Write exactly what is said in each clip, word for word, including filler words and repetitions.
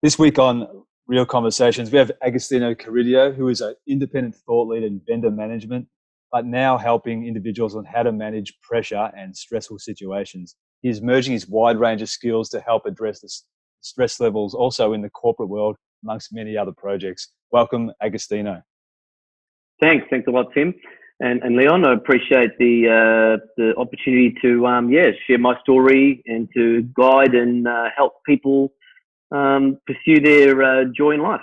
This week on Real Conversations, we have Agostino Carrideo, who is an independent thought leader in vendor management, but now helping individuals on how to manage pressure and stressful situations. He is merging his wide range of skills to help address the stress levels also in the corporate world, amongst many other projects. Welcome, Agostino. Thanks. Thanks a lot, Tim. And, and Leon, I appreciate the, uh, the opportunity to um, yeah, share my story and to guide and uh, help people um, pursue their uh, joy in life.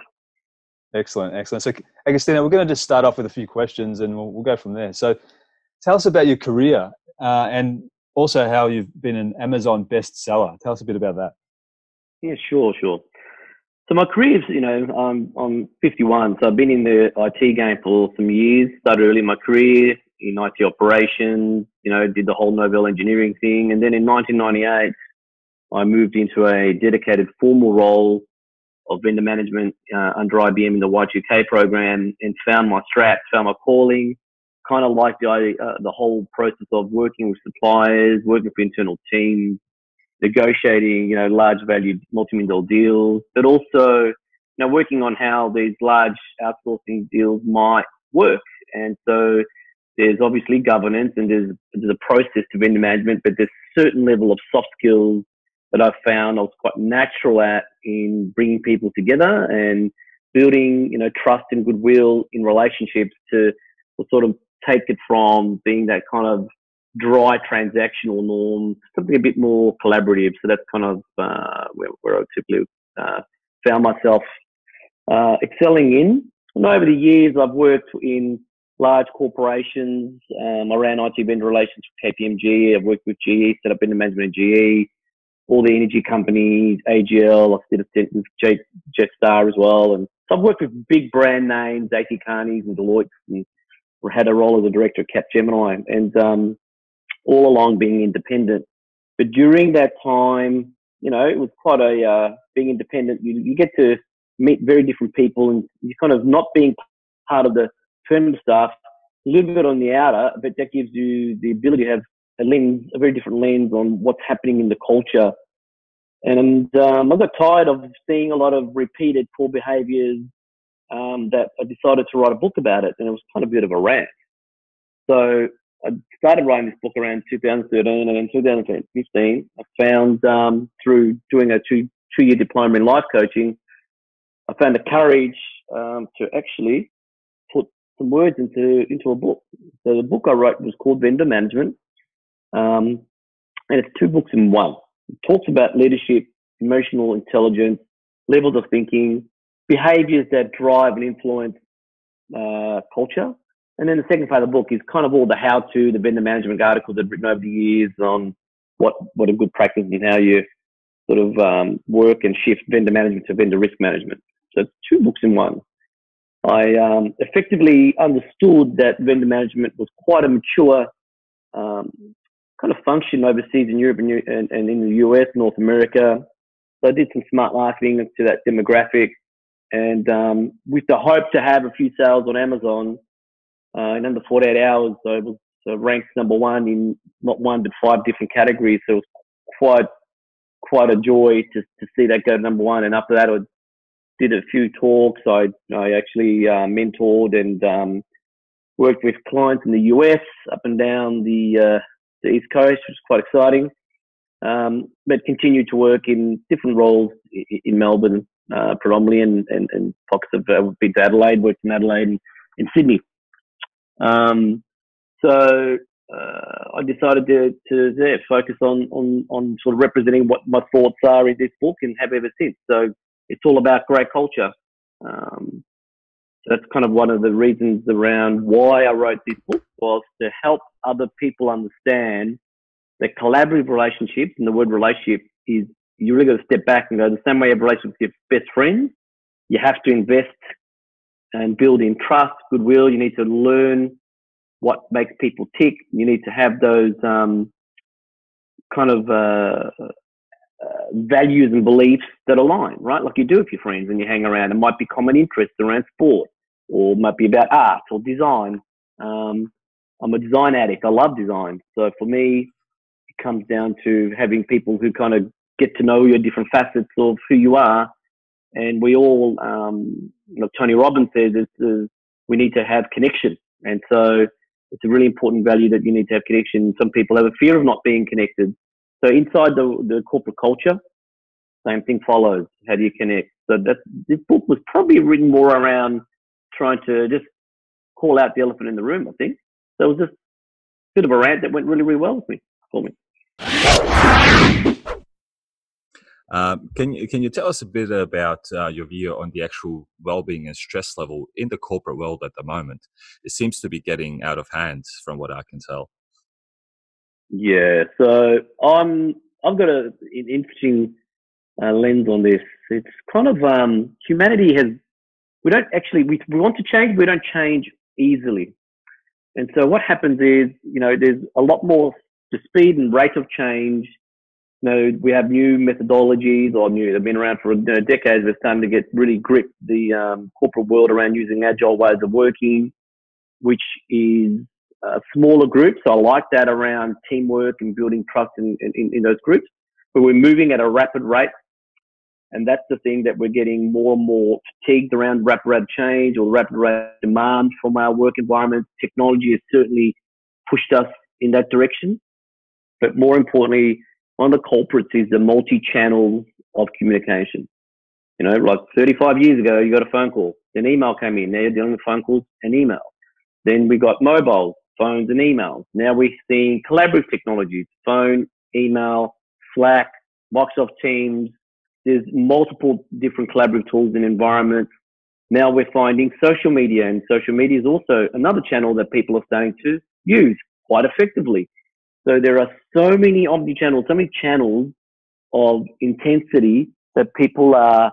Excellent, excellent. So, Agostino, we're going to just start off with a few questions and we'll, we'll go from there. So tell us about your career uh, and also how you've been an Amazon bestseller. Tell us a bit about that. Yeah, sure, sure. So my career's, you know, I'm, I'm fifty-one, so I've been in the I T game for some years. Started early in my career in I T operations, you know, did the whole Novell engineering thing. And then in nineteen ninety-eight, I moved into a dedicated formal role of vendor management uh, under I B M in the Y two K program and found my strap, found my calling. Kind of liked the, uh, the whole process of working with suppliers, working with internal teams, negotiating, you know, large value multi-million dollar deals, but also, you know, working on how these large outsourcing deals might work. And so there's obviously governance and there's, there's a process to vendor management, but there's a certain level of soft skills that I've found I was quite natural at in bringing people together and building, you know, trust and goodwill in relationships to, to sort of take it from being that kind of dry transactional norm, something a bit more collaborative. So that's kind of uh, where, where I typically uh, found myself uh, excelling in. And over the years, I've worked in large corporations. Um, I ran I T vendor relations for K P M G. I've worked with G E, set up vendor management in G E, all the energy companies, A G L. I've did a with J, Jetstar as well. And so I've worked with big brand names, A T Kearney and Deloitte, and had a role as a director at Capgemini. And um, all along being independent. But during that time, you know, it was quite a, uh, being independent, you, you get to meet very different people and you're kind of not being part of the permanent staff, a little bit on the outer, but that gives you the ability to have a lens, a very different lens on what's happening in the culture. And um, I got tired of seeing a lot of repeated poor behaviours um, that I decided to write a book about it, and it was kind of a bit of a rant. So I started writing this book around two thousand thirteen, and in two thousand fifteen, I found um, through doing a two, two-year diploma in life coaching, I found the courage um, to actually put some words into into a book. So the book I wrote was called Vendor Management, um, and it's two books in one. It talks about leadership, emotional intelligence, levels of thinking, behaviours that drive and influence uh, culture. And then the second part of the book is kind of all the how-to, the vendor management articles I've written over the years on what, what a good practice is and how you sort of um, work and shift vendor management to vendor risk management. So it's two books in one. I um, effectively understood that vendor management was quite a mature um, kind of function overseas in Europe and, and, and in the U S, North America. So I did some smart marketing to that demographic and um, with the hope to have a few sales on Amazon. Uh, in under forty-eight hours, so I was uh, ranked number one in not one but five different categories. So it was quite quite a joy to to see that go to number one. And after that, I did a few talks. I I actually uh, mentored and um, worked with clients in the U S up and down the uh, the East Coast, which was quite exciting. Um, but continued to work in different roles in, in Melbourne uh, predominantly, and and, and pockets of uh, been to Adelaide, worked in Adelaide and in Sydney. Um, so, uh, I decided to, to yeah, focus on, on, on sort of representing what my thoughts are in this book and have ever since. So it's all about great culture. Um, so that's kind of one of the reasons around why I wrote this book, was to help other people understand that collaborative relationships, and the word relationship is, you really got to step back and go the same way you have relationships with your best friend. You have to invest and build in trust, goodwill. You need to learn what makes people tick. You need to have those um, kind of uh, uh, values and beliefs that align, right? Like you do with your friends when you hang around. It might be common interests around sport, or might be about art or design. Um, I'm a design addict. I love design. So for me, it comes down to having people who kind of get to know your different facets of who you are And we all, um, you know, Tony Robbins says is, is we need to have connection. And so it's a really important value that you need to have connection. Some people have a fear of not being connected. So inside the, the corporate culture, same thing follows. How do you connect? So that, this book was probably written more around trying to just call out the elephant in the room, I think. So it was just a bit of a rant that went really, really well with me, for me. Uh, can you can you tell us a bit about uh, your view on the actual well-being and stress level in the corporate world at the moment? It seems to be getting out of hand, from what I can tell. Yeah, so I'm I've got a, an interesting uh, lens on this. It's kind of um, humanity has we don't actually we we want to change, we don't change easily, and so what happens is you know there's a lot more the speed and rate of change. You know, we have new methodologies or new, they've been around for you know, decades. It's time to get really grip the um, corporate world around using agile ways of working, which is a smaller group. So I like that around teamwork and building trust in, in, in those groups. But we're moving at a rapid rate. And that's the thing that we're getting more and more fatigued around rapid rate change or rapid rate demand from our work environment. Technology has certainly pushed us in that direction. But more importantly, one of the culprits is the multi-channel of communication. You know, like thirty-five years ago, you got a phone call, an email came in. Now you're dealing with phone calls and email. Then we got mobile, phones and emails. Now we're seeing collaborative technologies, phone, email, Slack, Microsoft Teams. There's multiple different collaborative tools and environments. Now we're finding social media, and social media is also another channel that people are starting to use quite effectively. So there are so many omnichannels, so many channels of intensity that people are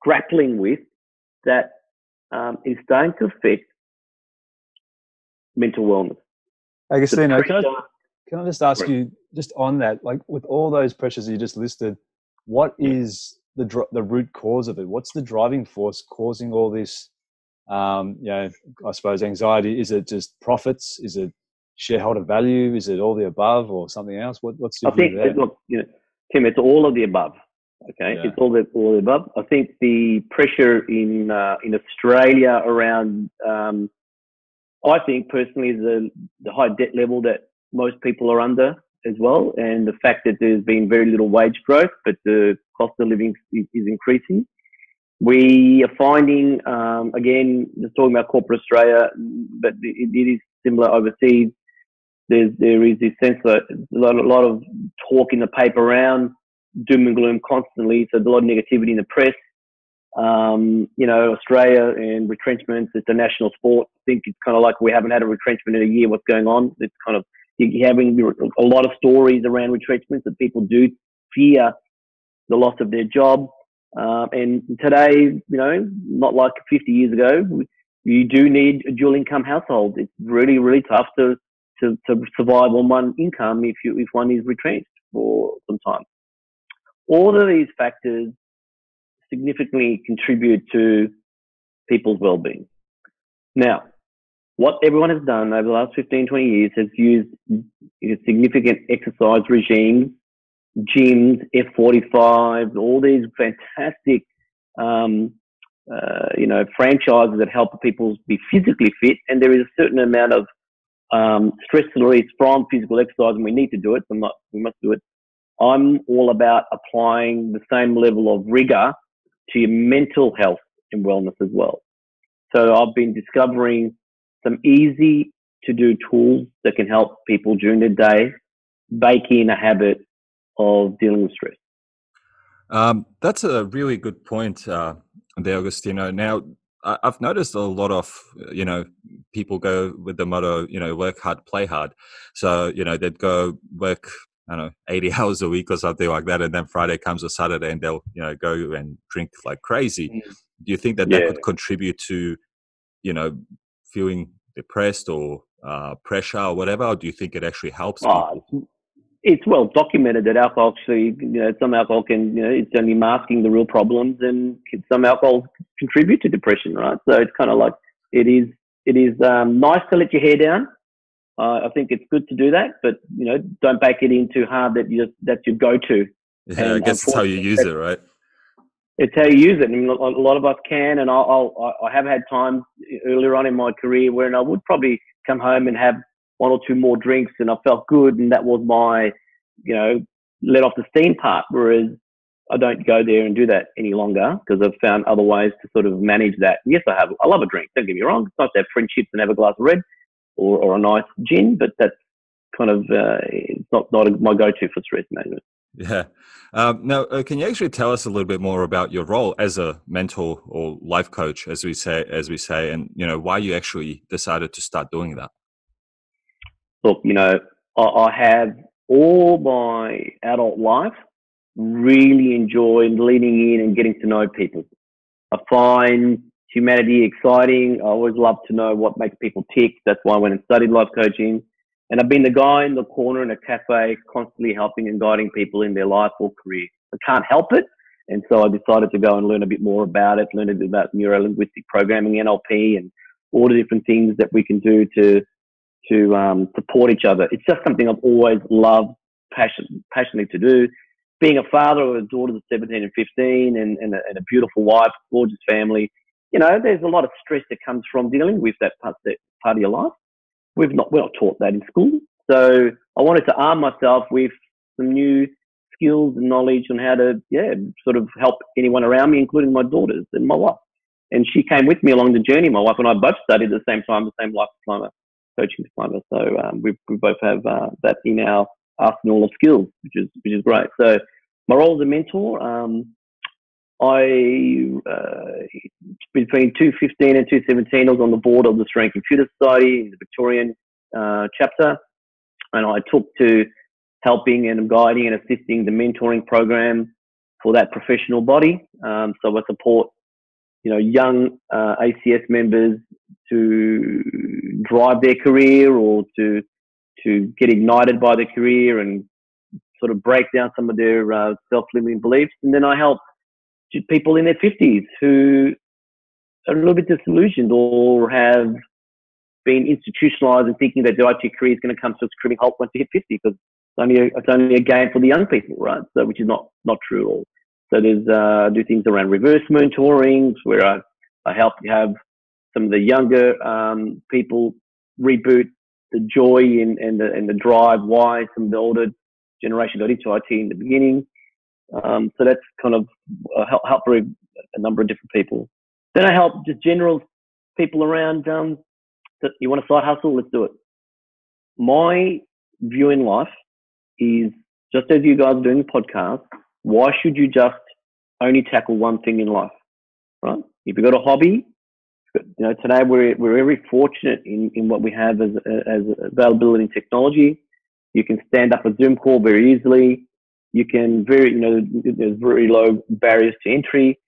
grappling with that um, is starting to affect mental wellness. Agostino, can I, can I just ask right. you, just on that, like with all those pressures you just listed, what is the the root cause of it? What's the driving force causing all this, um, you know, I suppose anxiety? Is it just profits? Is it shareholder value? Is it all the above or something else? What, what's your I think, that? Look, you know, Tim, it's all of the above. Okay, yeah. It's all the all the above. I think the pressure in uh, in Australia around, um, I think personally, the the high debt level that most people are under as well, and the fact that there's been very little wage growth, but the cost of living is, is increasing. We are finding, um, again, just talking about corporate Australia, but it, it is similar overseas. There's, there is this sense that a lot, a lot of talk in the paper around doom and gloom constantly. So there's a lot of negativity in the press. Um, you know, Australia and retrenchments, it's a national sport. I think it's kind of like we haven't had a retrenchment in a year. What's going on? It's kind of, you're having a lot of stories around retrenchments that people do fear the loss of their job. Um, and today, you know, not like fifty years ago, you do need a dual income household. It's really, really tough to To, to survive on one income if you if one is retrenched for some time. All of these factors significantly contribute to people's well-being. Now, what everyone has done over the last fifteen, twenty years has used significant exercise regimes, gyms, F forty-fives, all these fantastic, um, uh, you know, franchises that help people be physically fit. And there is a certain amount of Um, stress release from physical exercise, and we need to do it. So not, we must do it. I'm all about applying the same level of rigor to your mental health and wellness as well. So I've been discovering some easy to do tools that can help people during the day bake in a habit of dealing with stress. Um, that's a really good point uh, there, Agostino. Now, I've noticed a lot of, you know, people go with the motto, you know, work hard, play hard. So, you know, they'd go work, I don't know, eighty hours a week or something like that. And then Friday comes or Saturday and they'll, you know, go and drink like crazy. Mm. Do you think that yeah. that could contribute to, you know, feeling depressed or uh, pressure or whatever? Or do you think it actually helps oh, people? It's well documented that alcohol actually, you know, some alcohol can, you know, it's only masking the real problems, and some alcohol contribute to depression, right? So it's kind of like it is. It is um, nice to let your hair down. Uh, I think it's good to do that, but you know, don't bake it in too hard that you that's your go-to. Yeah, and I guess that's how you use it, right? it's how you use it. And a lot of us can, and I'll, I'll, I have had times earlier on in my career where I would probably come home and have one or two more drinks and I felt good, and that was my, you know, let off the steam part, whereas I don't go there and do that any longer because I've found other ways to sort of manage that. Yes, I have. I love a drink. Don't get me wrong. It's nice to have friendships and have a glass of red or, or a nice gin, but that's kind of uh, it's not, not my go-to for stress management. Yeah. Um, now, uh, can you actually tell us a little bit more about your role as a mentor or life coach, as we say, as we say, and, you know, why you actually decided to start doing that? Look, you know, I, I have all my adult life really enjoyed leaning in and getting to know people. I find humanity exciting. I always love to know what makes people tick. That's why I went and studied life coaching. And I've been the guy in the corner in a cafe constantly helping and guiding people in their life or career. I can't help it. And so I decided to go and learn a bit more about it, learn a bit about neuro-linguistic programming, N L P, and all the different things that we can do to to um, support each other. It's just something I've always loved passion, passionately to do. Being a father of a daughter of seventeen and fifteen and, and, a, and a beautiful wife, gorgeous family, you know, there's a lot of stress that comes from dealing with that part, that part of your life. We've not, we're not taught that in school. So I wanted to arm myself with some new skills and knowledge on how to, yeah, sort of help anyone around me, including my daughters and my wife. And she came with me along the journey. My wife and I both studied at the same time, the same life diploma, coaching diploma. So um, we, we both have uh, that in our arsenal of skills, which is which is great. So my role as a mentor, um, I uh, between two fifteen and two seventeen, I was on the board of the Australian Computer Society in the Victorian uh, chapter, and I took to helping and guiding and assisting the mentoring program for that professional body. Um, so I support, you know, young uh, A C S members to drive their career or to to get ignited by their career and sort of break down some of their uh, self-limiting beliefs. And then I help people in their fifties who are a little bit disillusioned or have been institutionalized and thinking that their I T career is going to come to a screaming halt once they hit fifty, because it's only a, it's only a game for the young people, right? So, which is not, not true at all. So there's, uh, I do things around reverse mentoring where I, I help you have some of the younger, um, people reboot the joy and, and, the, and the drive, why some of the older generation got into I T in the beginning. Um, so that's kind of uh, help, help a number of different people. Then I help just general people around, um, that you want to side hustle, let's do it. My view in life is, just as you guys are doing the podcast, why should you just only tackle one thing in life, right? If you've got a hobby, you know, today we're we're very fortunate in, in what we have as as availability in technology. You can stand up a Zoom call very easily. You can very you know there's very low barriers to entry.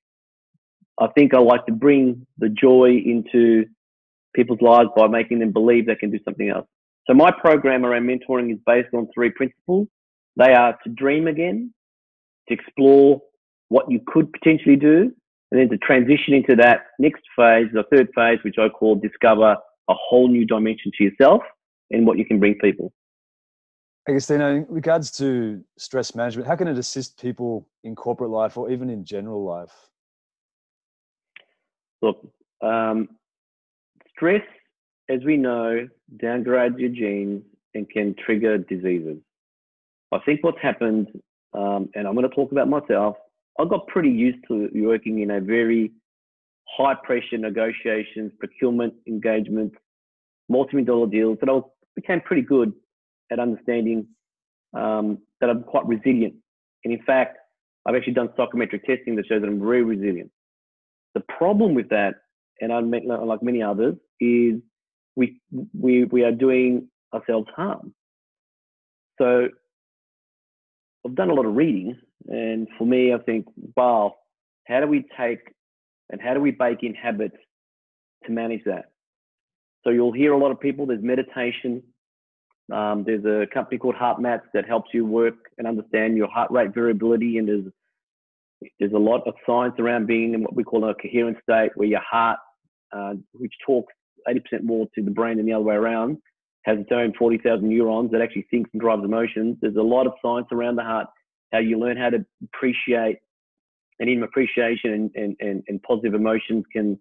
I think I like to bring the joy into people's lives by making them believe they can do something else. So my program around mentoring is based on three principles. They are to dream again, to explore what you could potentially do, and then to transition into that next phase, the third phase, which I call discover a whole new dimension to yourself and what you can bring people. Agostino, in regards to stress management, how can it assist people in corporate life or even in general life? Look, um, stress, as we know, downgrades your genes and can trigger diseases. I think what's happened, um, and I'm going to talk about myself, I got pretty used to working in a very high pressure negotiations, procurement engagements, multi-million dollar deals, that I became pretty good at understanding um, that I'm quite resilient. And in fact, I've actually done psychometric testing that shows that I'm very resilient. The problem with that, and I'm like many others, is we, we, we are doing ourselves harm. So I've done a lot of reading, and for me, I think, wow, how do we take and how do we bake in habits to manage that? So you'll hear a lot of people, there's meditation. Um, there's a company called HeartMath that helps you work and understand your heart rate variability. And there's, there's a lot of science around being in what we call a coherent state, where your heart, uh, which talks eighty percent more to the brain than the other way around, has its own forty thousand neurons that actually thinks and drives emotions. There's a lot of science around the heart, how you learn how to appreciate and even appreciation and, and, and, and positive emotions can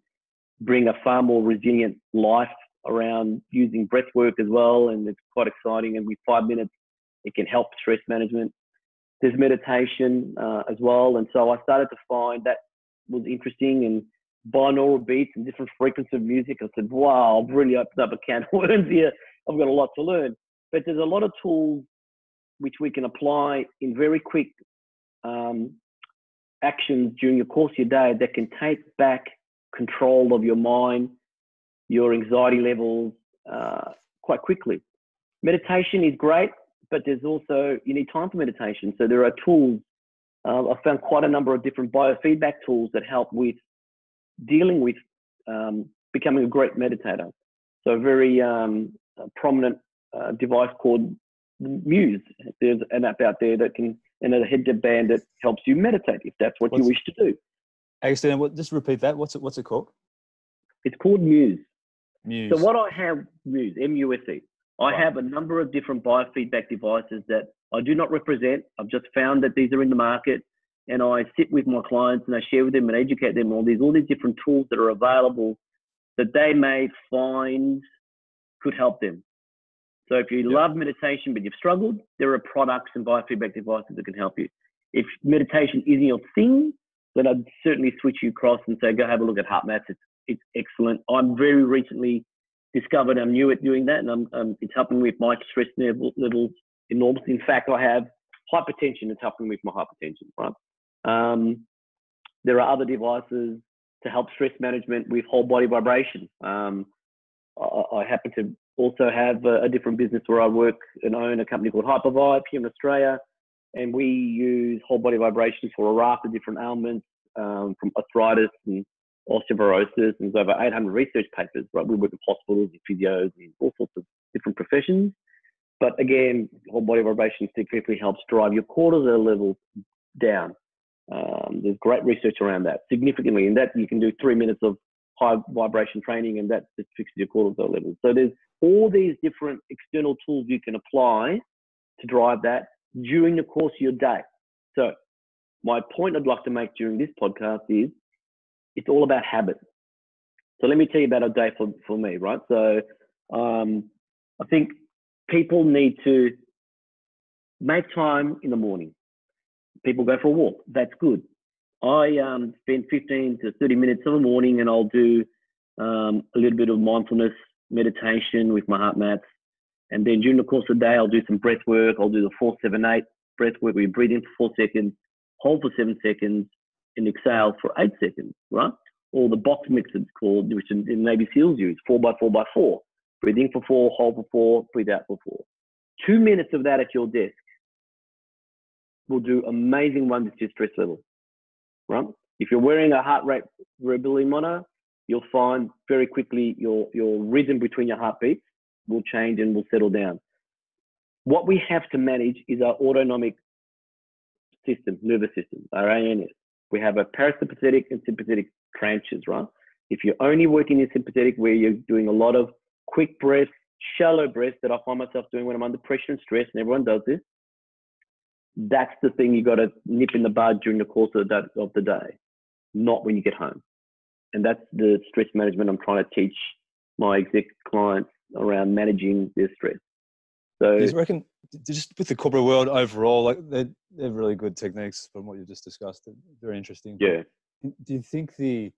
bring a far more resilient life around using breath work as well. And it's quite exciting. And with five minutes, it can help stress management. There's meditation uh, as well. And so I started to find that was interesting, and binaural beats and different frequencies of music. I said, wow, I've really opened up a can of worms here. I've got a lot to learn. But there's a lot of tools which we can apply in very quick um, actions during your course of your day that can take back control of your mind, your anxiety levels uh, quite quickly. Meditation is great, but there's also, you need time for meditation. So there are tools. Uh, I've found quite a number of different biofeedback tools that help with dealing with um, becoming a great meditator. So a very um, prominent uh, device called Muse. There's an app out there that can, and a headband that helps you meditate if that's what what's, you wish to do. Excellent. Just repeat that. What's it, what's it called? It's called Muse. Muse. So what I have, Muse, M U S E. I wow. have a number of different biofeedback devices that I do not represent. I've just found that these are in the market, and I sit with my clients and I share with them and educate them on these, all these different tools that are available that they may find could help them. So if you yeah. love meditation but you've struggled, there are products and biofeedback devices that can help you. If meditation isn't your thing, then I'd certainly switch you across and say, go have a look at HeartMath. It's, it's excellent. I'm very recently discovered I'm new at doing that, and I'm, um, it's helping with my stress level, levels enormously. In fact, I have hypertension. It's helping with my hypertension, right? Um, there are other devices to help stress management with whole body vibration. Um, I, I happen to also have a, a different business where I work and own a company called Hypervibe here in Australia, and we use whole body vibrations for a raft of different ailments, um, from arthritis and osteoporosis, and there's over eight hundred research papers, right? We work with hospitals and physios and all sorts of different professions. But again, whole body vibration significantly helps drive your cortisol levels down. Um, there's great research around that significantly, and that you can do three minutes of high vibration training, and that just fixes your cortisol levels. So there's all these different external tools you can apply to drive that during the course of your day. So my point I'd like to make during this podcast is it's all about habit. So let me tell you about a day for, for me, right? So um, I think people need to make time in the morning. People go for a walk. That's good. I um, spend fifteen to thirty minutes of the morning, and I'll do um, a little bit of mindfulness meditation with my heart mats. And then during the course of the day, I'll do some breath work. I'll do the four, seven, eight breath work where you breathe in for four seconds, hold for seven seconds, and exhale for eight seconds, right? Or the box mix it's called, which in, in Navy SEALs use, four by four by four. Breathe in for four, hold for four, breathe out for four. Two minutes of that at your desk will do amazing wonders to your stress level, right? If you're wearing a heart rate variability monitor, you'll find very quickly your, your rhythm between your heartbeats will change and will settle down. What we have to manage is our autonomic system, nervous system, our A N S. We have a parasympathetic and sympathetic branches, right? If you're only working in sympathetic, where you're doing a lot of quick breaths, shallow breaths that I find myself doing when I'm under pressure and stress, and everyone does this, that's the thing you got to nip in the bud during the course of the, of the day, not when you get home. And that's the stress management I'm trying to teach my exec clients around managing their stress. So I just reckon, just with the corporate world overall, like they're, they're really good techniques from what you've just discussed. Very interesting. Yeah. Do you think the,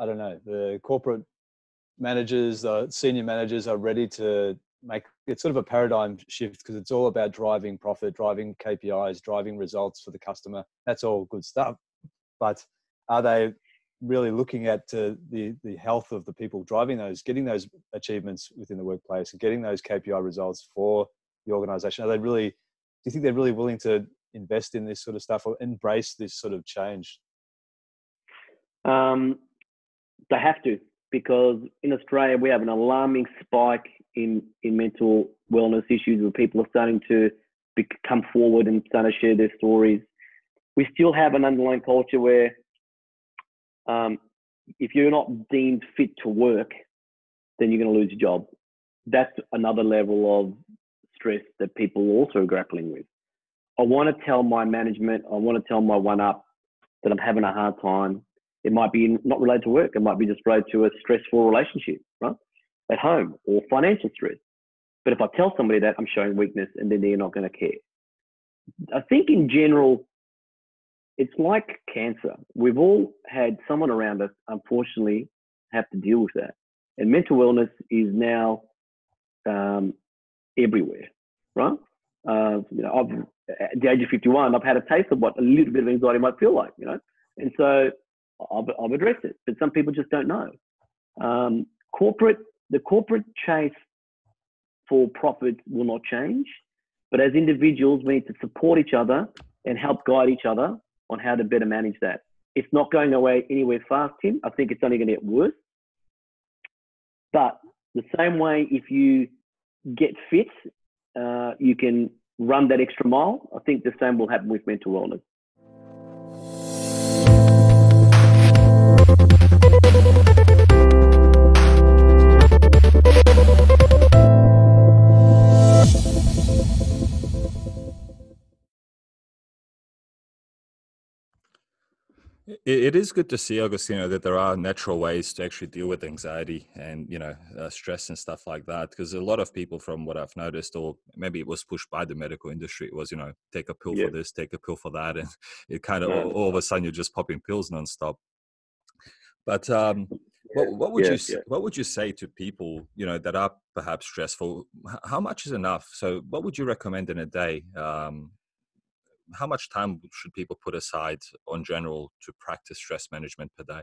I don't know, the corporate managers, uh, senior managers are ready to make, it's sort of a paradigm shift, because it's all about driving profit, driving K P Is, driving results for the customer. That's all good stuff. But are they really looking at uh, the, the health of the people driving those, getting those achievements within the workplace and getting those K P I results for the organization? Are they really, do you think they're really willing to invest in this sort of stuff or embrace this sort of change? Um, they have to, because in Australia, we have an alarming spike in, in mental wellness issues where people are starting to be, come forward and start to share their stories. We still have an underlying culture where um, if you're not deemed fit to work, then you're going to lose your job. That's another level of stress that people also are grappling with. I want to tell my management, I want to tell my one-up, that I'm having a hard time. It might be not related to work. It might be just related to a stressful relationship, right? At home, or financial stress. But if I tell somebody that, I'm showing weakness, and then they're not going to care. I think in general, it's like cancer. We've all had someone around us, unfortunately, have to deal with that. And mental wellness is now um, everywhere, right? Uh, you know, I've, at the age of fifty-one, I've had a taste of what a little bit of anxiety might feel like, you know? And so I've, I've addressed it, but some people just don't know. Um, corporate, the corporate chase for profit will not change, but as individuals, we need to support each other and help guide each other on how to better manage that. It's not going away anywhere fast, Tim. I think it's only going to get worse. But the same way, if you get fit, uh, you can run that extra mile. I think the same will happen with mental wellness. It is good to see, Agostino, that there are natural ways to actually deal with anxiety and, you know, uh, stress and stuff like that. Because a lot of people, from what I've noticed, or maybe it was pushed by the medical industry, it was, you know, take a pill yeah. for this, take a pill for that. And it kind of, yeah. all, all of a sudden, you're just popping pills nonstop. But um, yeah. what, what would yeah. you yeah. what would you say to people, you know, that are perhaps stressful? How much is enough? So what would you recommend in a day? Um How much time should people put aside on general to practice stress management per day?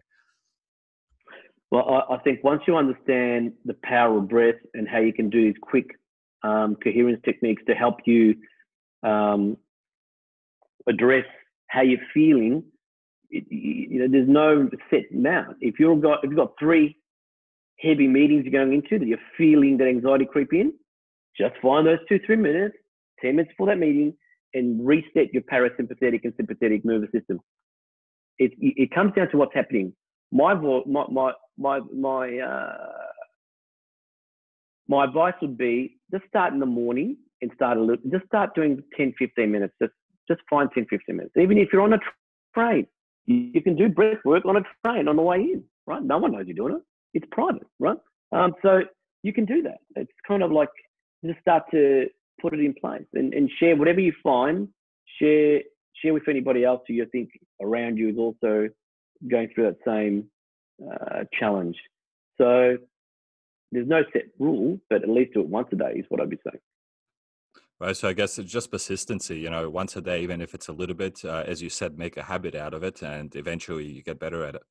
Well, I think once you understand the power of breath and how you can do these quick um, coherence techniques to help you um, address how you're feeling, it, you know, there's no set amount. If you've got, if you've got three heavy meetings you're going into that you're feeling that anxiety creep in, just find those two, three minutes, ten minutes before that meeting, and reset your parasympathetic and sympathetic nervous system. It, it comes down to what's happening. My my my my my, uh, my advice would be just start in the morning and start a little. Just start doing ten, fifteen minutes. Just just find ten, fifteen minutes. Even if you're on a train, you can do breath work on a train on the way in. Right? No one knows you're doing it. It's private, right? Um, so you can do that. It's kind of like just start to put it in place and, and share whatever you find, share share with anybody else who you think around you is also going through that same uh, challenge. So there's no set rule, but at least do it once a day is what I'd be saying. Right. So I guess it's just persistency, you know, once a day, even if it's a little bit, uh, as you said, make a habit out of it and eventually you get better at it.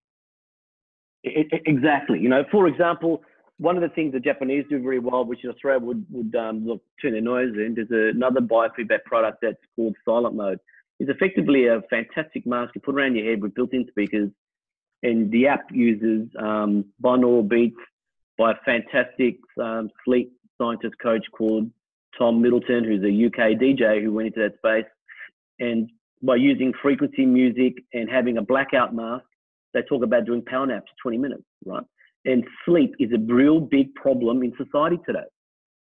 it, it exactly. You know, for example, one of the things the Japanese do very well, which in Australia would, would um, look, turn their nose in, there's another biofeedback product that's called Silent Mode. It's effectively a fantastic mask you put around your head with built-in speakers, and the app uses um, binaural beats by a fantastic um, sleep scientist coach called Tom Middleton, who's a U K D J who went into that space. And by using frequency music and having a blackout mask, they talk about doing power naps for twenty minutes, right? And sleep is a real big problem in society today.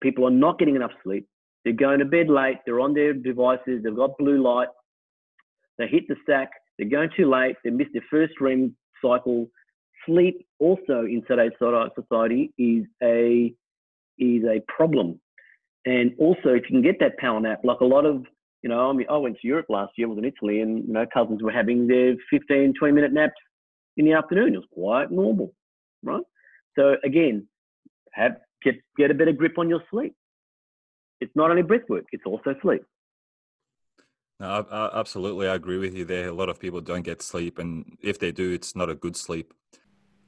People are not getting enough sleep. They're going to bed late. They're on their devices. They've got blue light. They hit the sack. They're going too late. They miss their first REM cycle. Sleep also in today's society is a, is a problem. And also, if you can get that power nap, like a lot of, you know, I mean, I went to Europe last year, I was in Italy, and, you know, cousins were having their fifteen, twenty minute naps in the afternoon. It was quite normal. Right. So again, have get get a better grip on your sleep. It's not only breath work; it's also sleep. No, I, I, absolutely, I agree with you there. A lot of people don't get sleep, and if they do, it's not a good sleep.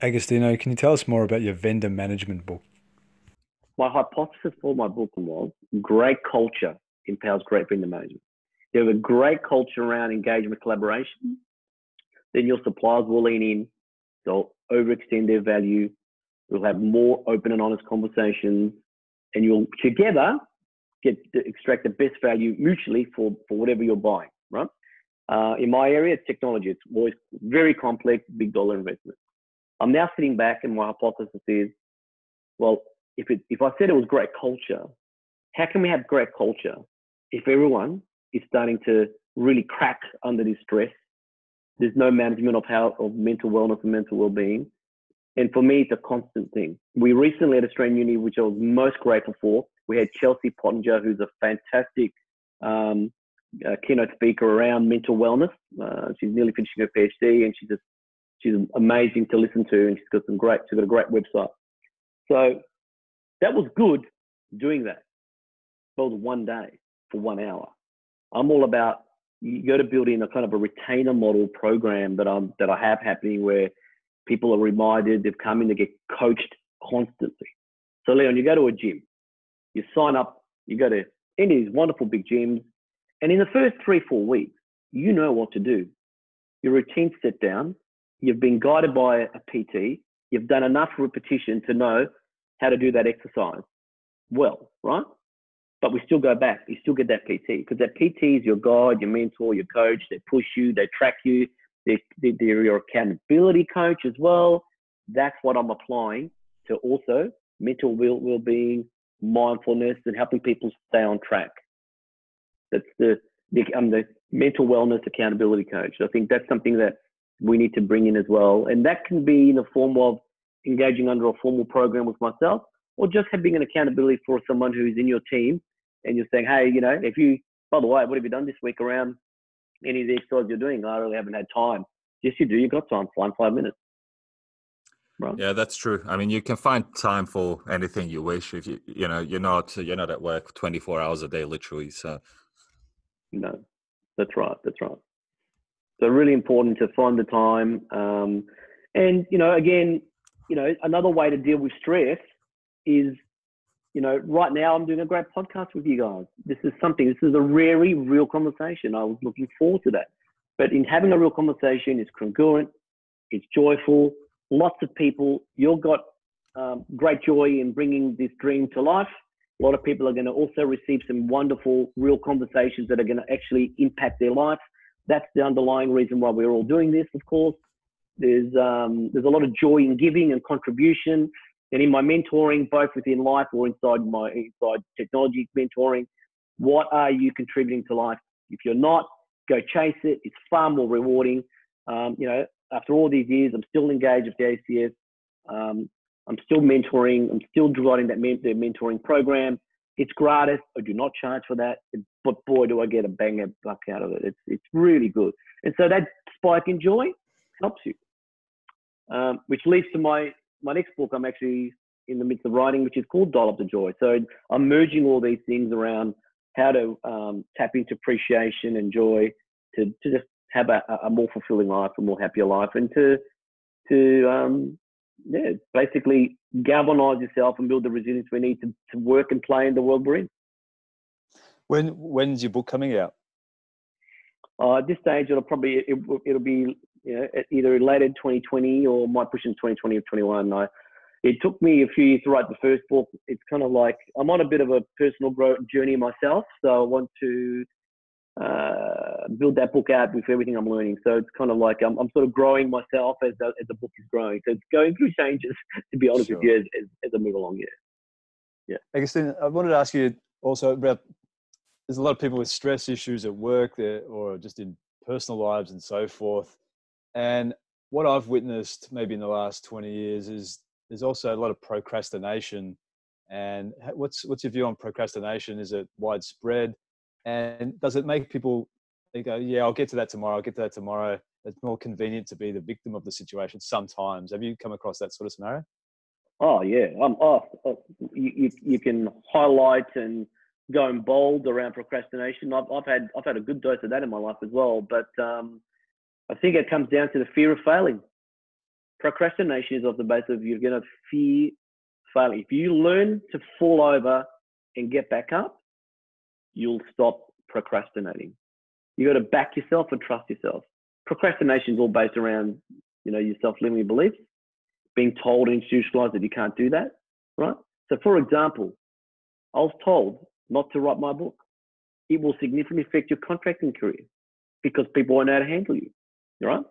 Agostino, can you tell us more about your vendor management book? My hypothesis for my book was: great culture empowers great vendor management. You have a great culture around engagement, collaboration, then your suppliers will lean in. They'll overextend their value. You'll have more open and honest conversations, and you'll together get to extract the best value mutually for, for whatever you're buying, right? Uh, in my area, it's technology. It's always very complex, big dollar investment. I'm now sitting back, and my hypothesis is, well, if it, if I said it was great culture, how can we have great culture if everyone is starting to really crack under this stress, There's no management of health, of mental wellness and mental well-being. And for me, it's a constant thing. We recently at Australian Uni, which I was most grateful for, we had Chelsea Pottinger, who's a fantastic um, uh, keynote speaker around mental wellness. Uh, she's nearly finishing her PhD, and she's just, she's amazing to listen to, and she's got some great, she's got a great website. So that was good doing that. That was one day for one hour. I'm all about, you got to build in a kind of a retainer model program that I'm that I have happening where people are reminded, they've come in, they get coached constantly. So Leon, you go to a gym, you sign up, you go to any of these wonderful big gyms, and in the first three, four weeks, you know what to do. Your routine's set down, you've been guided by a P T, you've done enough repetition to know how to do that exercise well, right? But we still go back, you still get that P T, because that P T is your guide, your mentor, your coach, they push you, they track you, they're, they're your accountability coach as well. That's what I'm applying to also mental well-being, mindfulness, and helping people stay on track. That's the, I'm the mental wellness accountability coach. I think that's something that we need to bring in as well. And that can be in the form of engaging under a formal program with myself, or just having an accountability for someone who's in your team. And you're saying, hey, you know, if you, by the way, what have you done this week around any of the exercises you're doing? I really haven't had time. Yes, you do. You've got time. Find five minutes. Right. Yeah, that's true. I mean, you can find time for anything you wish. If you, you know, you're not, you're not at work twenty-four hours a day, literally. So, no, that's right. That's right. So really important to find the time. Um, and, you know, again, you know, another way to deal with stress is, you know, right now I'm doing a great podcast with you guys. This is something, this is a very real conversation. I was looking forward to that. But in having a real conversation, it's congruent, it's joyful, lots of people, you've got um, great joy in bringing this dream to life. A lot of people are going to also receive some wonderful real conversations that are going to actually impact their life. That's the underlying reason why we're all doing this, of course. There's, um, there's a lot of joy in giving and contribution. And in my mentoring, both within life or inside my inside technology mentoring, what are you contributing to life? If you're not, go chase it. It's far more rewarding. Um, you know, after all these years, I'm still engaged with the A C S. Um, I'm still mentoring. I'm still providing that men- their mentoring program. It's gratis. I do not charge for that. But boy, do I get a banger buck out of it. It's it's really good. And so that spike in joy helps you, um, which leads to my. My next book I'm actually in the midst of writing, which is called Dial Up the Joy. So I'm merging all these things around how to um, tap into appreciation and joy to, to just have a, a more fulfilling life, a more happier life, and to, to um, yeah, basically galvanize yourself and build the resilience we need to, to work and play in the world we're in. When, when's your book coming out? Uh, at this stage, it'll probably, it, it'll be, you know, either later twenty twenty or might push in twenty twenty or twenty-one. I, it took me a few years to write the first book. It's kind of like I'm on a bit of a personal growth journey myself, so I want to uh, build that book out with everything I'm learning. So it's kind of like I'm, I'm sort of growing myself as the, as the book is growing. So it's going through changes, to be honest sure. with you, as, as, as I move along. Yeah, yeah. I guess then I wanted to ask you also about. There's a lot of people with stress issues at work or just in personal lives and so forth. And what I've witnessed maybe in the last twenty years is there's also a lot of procrastination. And what's what's your view on procrastination? Is it widespread? And does it make people, they go, yeah, I'll get to that tomorrow. I'll get to that tomorrow. It's more convenient to be the victim of the situation sometimes. Have you come across that sort of scenario? Oh, yeah. Um, oh, oh, you, you can highlight and going bold around procrastination. I've, I've had I've had a good dose of that in my life as well. But um, I think it comes down to the fear of failing. Procrastination is off the base of you're going to fear failing. If you learn to fall over and get back up, you'll stop procrastinating. You got to back yourself and trust yourself. Procrastination is all based around, you know, your self-limiting beliefs, being told and institutionalized that you can't do that, right? So, for example, I was told not to write my book. It will significantly affect your contracting career because people won't know how to handle you, right?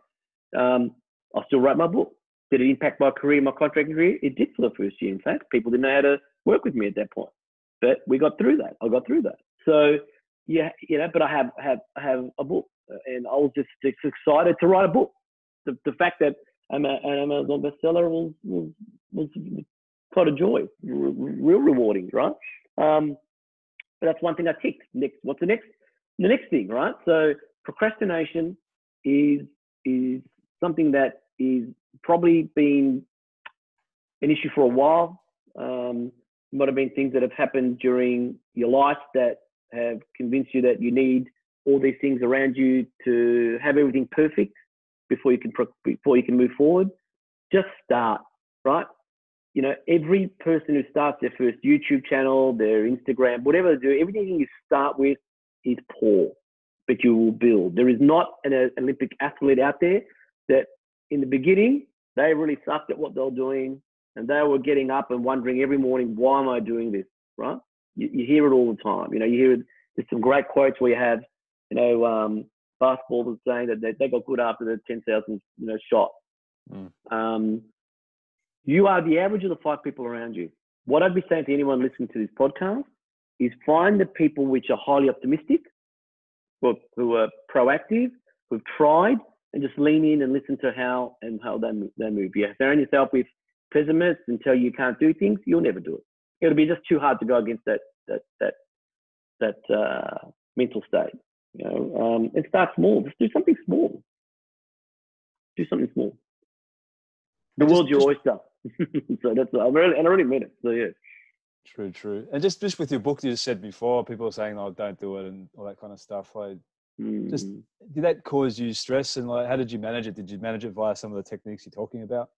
Um, I still wrote my book. Did it impact my career, my contracting career? It did for the first year, in fact. People didn't know how to work with me at that point. But we got through that. I got through that. So, yeah, you know, but I have have have a book. and I was just excited to write a book. The, the fact that I'm a, an Amazon bestseller was, was, was quite a joy, real rewarding, right? Um, but that's one thing I ticked. Next, what's the next? The next thing, right? So procrastination is is something that is probably been an issue for a while. Um, might have been things that have happened during your life that have convinced you that you need all these things around you to have everything perfect before you can before you can move forward. Just start, right? You know, every person who starts their first YouTube channel, their Instagram, whatever they do, everything you start with is poor, but you will build. There is not an Olympic athlete out there that in the beginning, they really sucked at what they were doing and they were getting up and wondering every morning, why am I doing this, right? You, you hear it all the time. You know, you hear it. There's some great quotes where you have, you know, um, basketballers saying that they, they got good after the ten thousandth, you know, shot. Mm. Um, you are the average of the five people around you. What I'd be saying to anyone listening to this podcast is find the people which are highly optimistic, who are, who are proactive, who've tried, and just lean in and listen to how and how they, they move. You surround yourself with pessimists until you can't do things, you'll never do it. It'll be just too hard to go against that that that that uh, mental state. You know, um, and start small. Just do something small. Do something small. The just, world's your just, oyster. So that's I really and I already meant it. So yeah. True, true. And just, just with your book, you just said before, people are saying, "Oh, don't do it," and all that kind of stuff. Like, mm. just did that cause you stress? And like, how did you manage it? Did you manage it via some of the techniques you're talking about?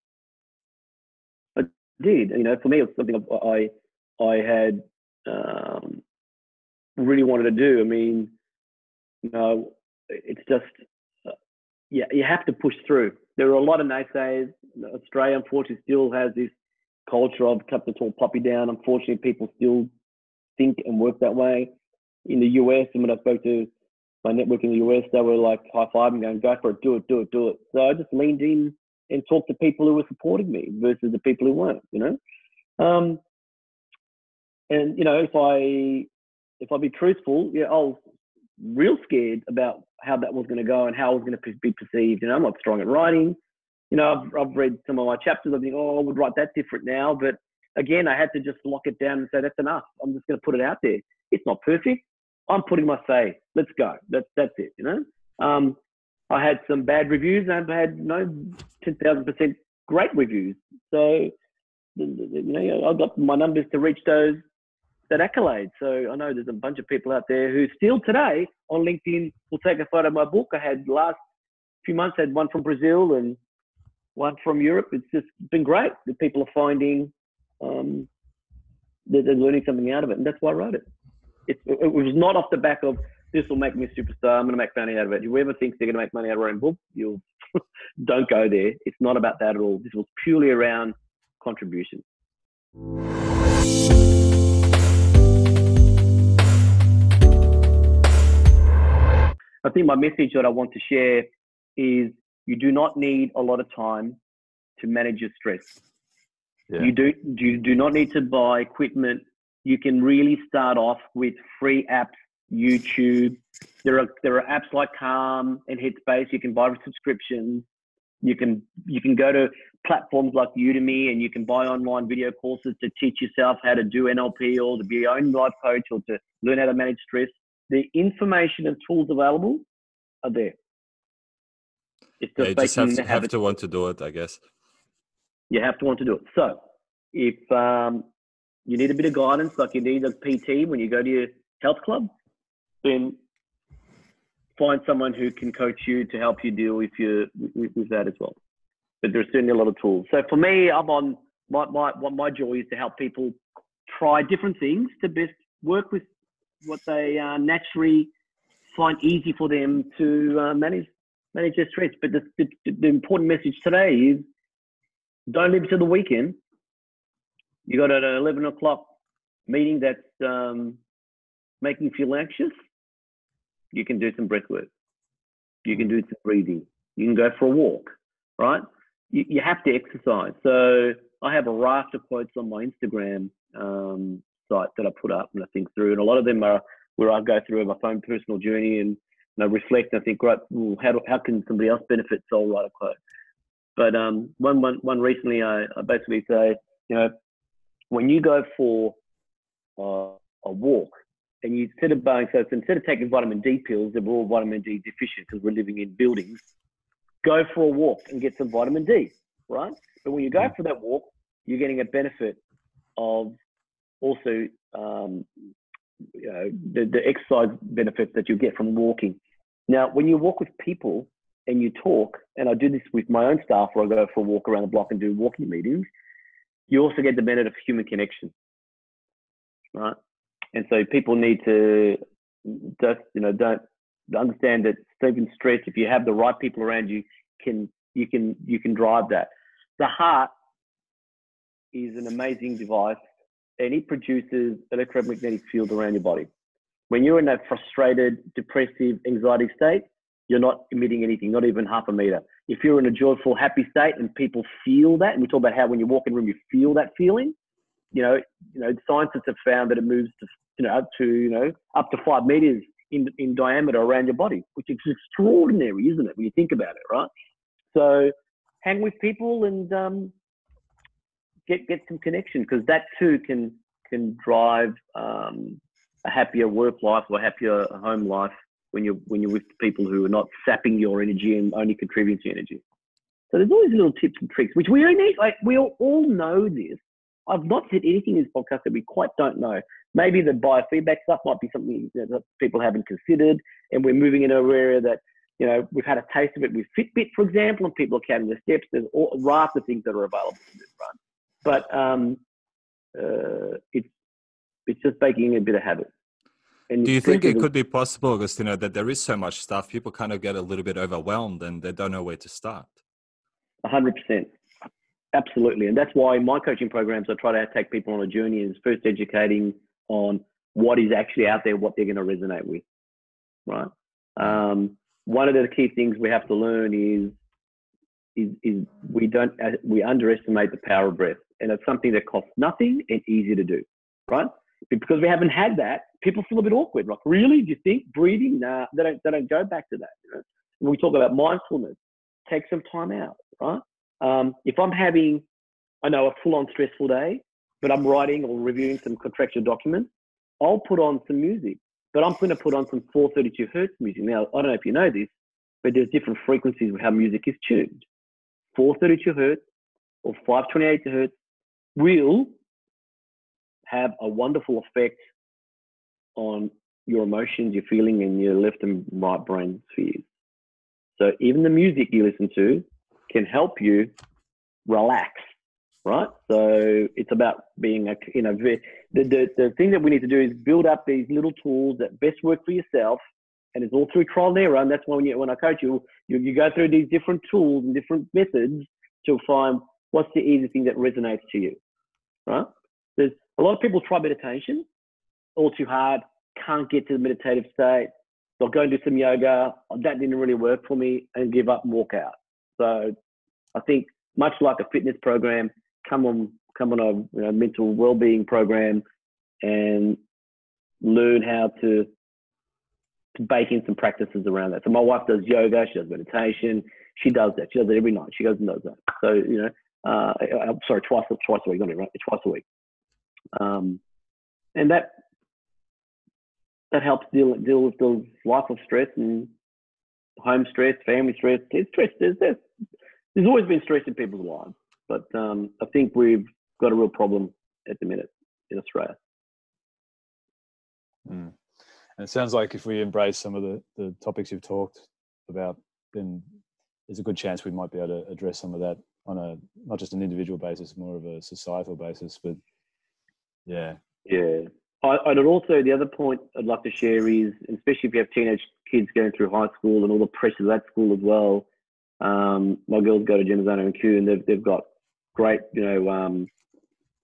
I did. You know, for me, it was something I, I had um, really wanted to do. I mean, you know, it's just uh, yeah, you have to push through. There are a lot of naysayers. Australia, unfortunately, still has this culture of cut the tall poppy down. Unfortunately, people still think and work that way. In the U S, and when I spoke to my network in the U S, they were like high-fiving, going, go for it, do it, do it, do it. So I just leaned in and talked to people who were supporting me versus the people who weren't, you know? Um, and, you know, if I if I be truthful, yeah, I was real scared about how that was going to go and how I was going to be perceived. You know, I'm not strong at writing. You know, I've, I've read some of my chapters. I think, oh, I would write that different now. But again, I had to just lock it down and say, that's enough. I'm just going to put it out there. It's not perfect. I'm putting my say. Let's go. That's that's it. You know, um, I had some bad reviews. I've had no ten thousand percent great reviews. So, you know, I got my numbers to reach those that accolade. So I know there's a bunch of people out there who still today on LinkedIn will take a photo of my book. I had last few months had one from Brazil and one from Europe. It's just been great that people are finding um, that they're learning something out of it. And that's why I wrote it. It, it was not off the back of this will make me a superstar. I'm going to make money out of it. Whoever thinks they're going to make money out of their own book, you'll don't go there. It's not about that at all. This was purely around contribution. I think my message that I want to share is you do not need a lot of time to manage your stress. Yeah. You do, you do not need to buy equipment. You can really start off with free apps, YouTube. There are there are apps like Calm and Headspace. You can buy subscriptions. You can you can go to platforms like Udemy and you can buy online video courses to teach yourself how to do N L P or to be your own life coach or to learn how to manage stress. The information and tools available are there. It's just, yeah, you just have, to, have to want to do it, I guess. You have to want to do it. So if um, you need a bit of guidance, like you need a P T when you go to your health club, then find someone who can coach you to help you deal with, your, with, with that as well. But there's certainly a lot of tools. So for me, I'm on my, my, what my joy is to help people try different things to best work with what they uh, naturally find easy for them to uh, manage. Manage your stress. But the, the, the important message today is don't leave it to the weekend. You got an eleven o'clock meeting that's um, making you feel anxious. You can do some breath work. You can do some breathing. You can go for a walk, right? You, you have to exercise. So I have a raft of quotes on my Instagram um, site that I put up and I think through. And a lot of them are where I go through my own personal journey and know, reflect and think, right, well, how do, how can somebody else benefit? So I'll write a quote. But um, one one one recently, I, I basically say, you know, when you go for uh, a walk and you sit of buying, so instead of taking vitamin D pills, they're all vitamin D deficient because we're living in buildings. Go for a walk and get some vitamin D, right? But when you go for that walk, you're getting a benefit of also um, you know, the, the exercise benefits that you get from walking. Now, when you walk with people and you talk, and I do this with my own staff where I go for a walk around the block and do walking meetings, you also get the benefit of human connection, right? And so people need to just, you know, don't understand that even stress, if you have the right people around you, can you can you can drive that. The heart is an amazing device, and it produces electromagnetic field around your body. When you're in that frustrated, depressive, anxiety state, you're not emitting anything, not even half a meter. If you're in a joyful, happy state, and people feel that, and we talk about how when you walk in a room, you feel that feeling. You know, you know, scientists have found that it moves to, you know, up to, you know, up to five meters in in diameter around your body, which is extraordinary, isn't it, when you think about it, right? So hang with people and um, get get some connection, because that too can can drive um, a happier work life or a happier home life when you're when you're with people who are not sapping your energy and only contributing to your energy. So there's all these little tips and tricks which we don't need. Like, we all, all know this. I've not said anything in this podcast that we quite don't know. Maybe the biofeedback stuff might be something that people haven't considered, and we're moving in an area that, you know, we've had a taste of it with Fitbit, for example, and people are counting the steps. There's all raft of things that are available to this run. But um, uh, it's, it's just making a bit of habit. And do you think it could be possible, Agostino, that there is so much stuff, people kind of get a little bit overwhelmed and they don't know where to start? one hundred percent. Absolutely. And that's why in my coaching programs, I try to take people on a journey, is first educating on what is actually out there, what they're going to resonate with, right? Um, one of the key things we have to learn is, is, is we don't, we underestimate the power of breath. And it's something that costs nothing and easy to do, right? Because we haven't had that, people feel a bit awkward. Like, really? Do you think breathing? Nah, they don't, they don't go back to that. You know? When we talk about mindfulness, take some time out, right? Um, if I'm having, I know, a full-on stressful day, but I'm writing or reviewing some contractual documents, I'll put on some music. But I'm going to put on some four thirty-two hertz music. Now, I don't know if you know this, but there's different frequencies with how music is tuned. four thirty-two hertz or five twenty-eight hertz will have a wonderful effect on your emotions, your feeling, and your left and right brain spheres. So even the music you listen to can help you relax, right? So it's about being a, you know, the, the, the thing that we need to do is build up these little tools that best work for yourself. And it's all through trial and error. And that's why when, you, when I coach you, you, you go through these different tools and different methods to find what's the easy thing that resonates to you, right? There's a lot of people try meditation, all too hard, can't get to the meditative state. They'll go and do some yoga. That didn't really work for me, and give up and walk out. So I think, much like a fitness program, come on, come on a, you know, mental well-being program, and learn how to, to bake in some practices around that. So my wife does yoga, she does meditation, she does that, she does it every night, she goes and does that. So, you know, uh, I'm sorry, twice twice a week, not every night, twice a week, um, and that that helps deal deal with the life of stress and home stress, family stress. There's stress. There's, there's, there's always been stress in people's lives, but um, I think we've got a real problem at the minute in Australia. Mm. And it sounds like if we embrace some of the, the topics you've talked about, then there's a good chance we might be able to address some of that on a, not just an individual basis, more of a societal basis, but yeah. Yeah. I, and also the other point I'd like to share is, especially if you have teenage kids going through high school and all the pressures of that school as well. Um, my girls go to Genazzano and Q, and they've, they've got great, you know, um,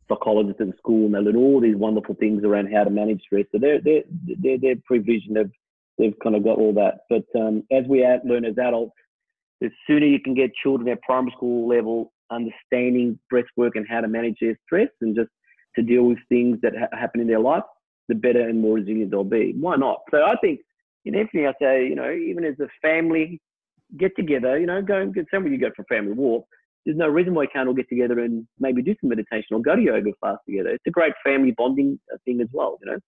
psychologists in school, and they learn all these wonderful things around how to manage stress. So they're, they're, they're, they're previsioned. They've, they've kind of got all that. But um, as we learn as adults, the sooner you can get children at primary school level understanding breath work and how to manage their stress and just to deal with things that ha- happen in their life, the better and more resilient they'll be. Why not? So I think in Anthony, I say, you know, even as a family get together, you know, go and get somewhere you go for a family walk. There's no reason why you can't all get together and maybe do some meditation or go to yoga class together. It's a great family bonding thing as well, you know,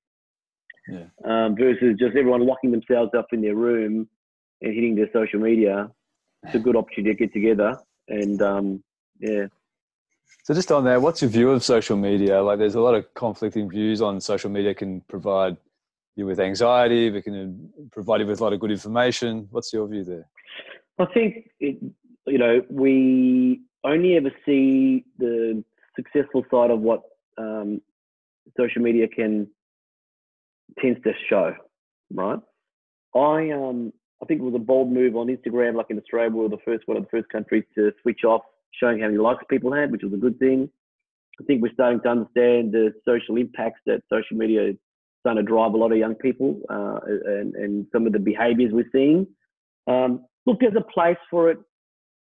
yeah. um, versus just everyone locking themselves up in their room and hitting their social media. It's a good opportunity to get together and, um, yeah. So just on that, what's your view of social media? Like, there's a lot of conflicting views on social media. It can provide you with anxiety, it can provide you with a lot of good information. What's your view there? I think, it, you know, we only ever see the successful side of what um, social media can tends to show, right? I um, I think it was a bold move on Instagram, like in Australia, we were the first one of the first countries to switch off showing how many likes people had, which was a good thing. I think we're starting to understand the social impacts that social media is starting to drive a lot of young people uh, and, and some of the behaviours we're seeing. Um, look, there's a place for it.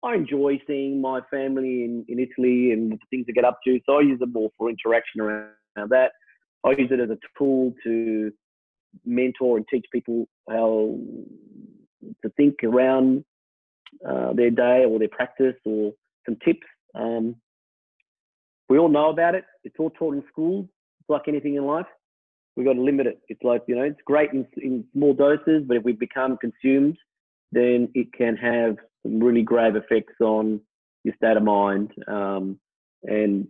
I enjoy seeing my family in, in Italy and the things I get up to, so I use it more for interaction around that. I use it as a tool to mentor and teach people how to think around uh, their day or their practice or some tips. Um, we all know about it. It's all taught in school. It's like anything in life. We've got to limit it. It's like, you know, it's great in, in small doses, but if we become consumed, then it can have some really grave effects on your state of mind. Um, and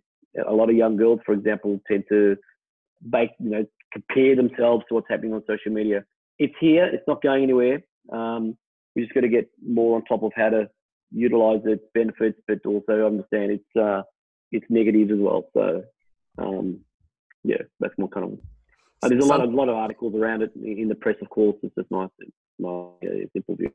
a lot of young girls, for example, tend to bake, you know, compare themselves to what's happening on social media. It's here. It's not going anywhere. Um, we just got to get more on top of how to utilize its benefits, but also understand its uh, its negatives as well. So, um, yeah, that's more kind of. Uh, there's a lot of lot of articles around it in the press, of course. It's just nice, my simple view.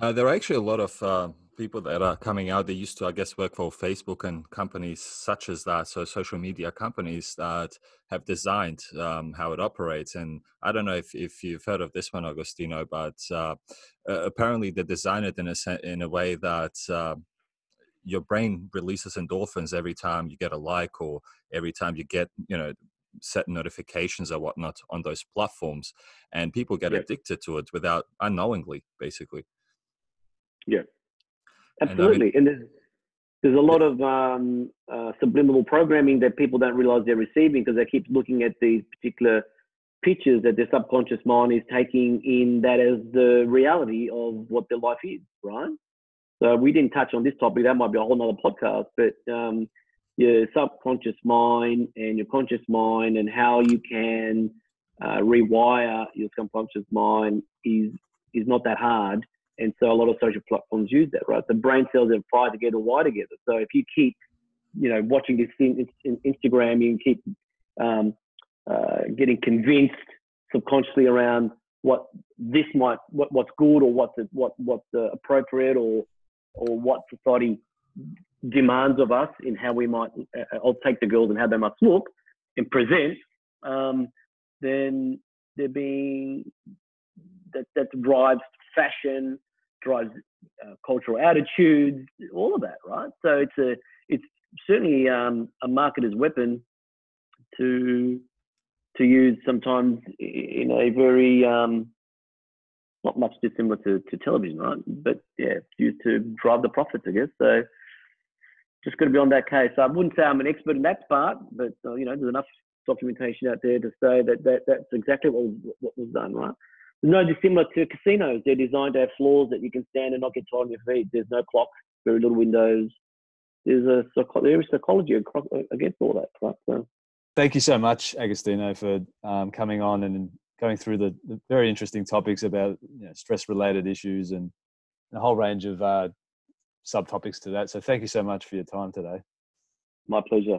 Uh, there are actually a lot of uh, people that are coming out. They used to, I guess, work for Facebook and companies such as that. So social media companies that have designed um, how it operates. And I don't know if, if you've heard of this one, Agostino, but uh, uh, apparently they design it in a, in a way that uh, your brain releases endorphins every time you get a like or every time you get, you know, set notifications or whatnot on those platforms, and people get yeah. addicted to it without unknowingly, basically. Yeah, absolutely. And, I mean, and there's, there's a lot yeah. of um, uh, subliminal programming that people don't realize they're receiving because they keep looking at these particular pictures that their subconscious mind is taking in that as the reality of what their life is, right? So we didn't touch on this topic. That might be a whole nother podcast, but um, your subconscious mind and your conscious mind and how you can uh, rewire your subconscious mind is is not that hard. And so a lot of social platforms use that, right? The brain cells are fire together, wire together. So if you keep, you know, watching this in, in Instagram, you can keep um, uh, getting convinced subconsciously around what this might, what, what's good or what's what what's appropriate or or what society demands of us in how we might, uh, I'll take the girls and how they must look and present, um, then they're being, that, that drives fashion, drives uh, cultural attitudes, all of that, right? So it's a, it's certainly um, a marketer's weapon to to use sometimes in a very um, not much dissimilar to, to television, right? But yeah, it's used to drive the profits, I guess. So just got to be on that case. So I wouldn't say I'm an expert in that part, but uh, you know, there's enough documentation out there to say that, that that's exactly what was, what was done, right? No dissimilar to casinos. They're designed to have floors that you can stand and not get tired on your feet. There's no clocks, very little windows. There's a there is psychology against all that, right? So, thank you so much, Agostino, for um, coming on and going through the, the very interesting topics about, you know, stress-related issues and a whole range of uh, subtopics to that. So, thank you so much for your time today. My pleasure.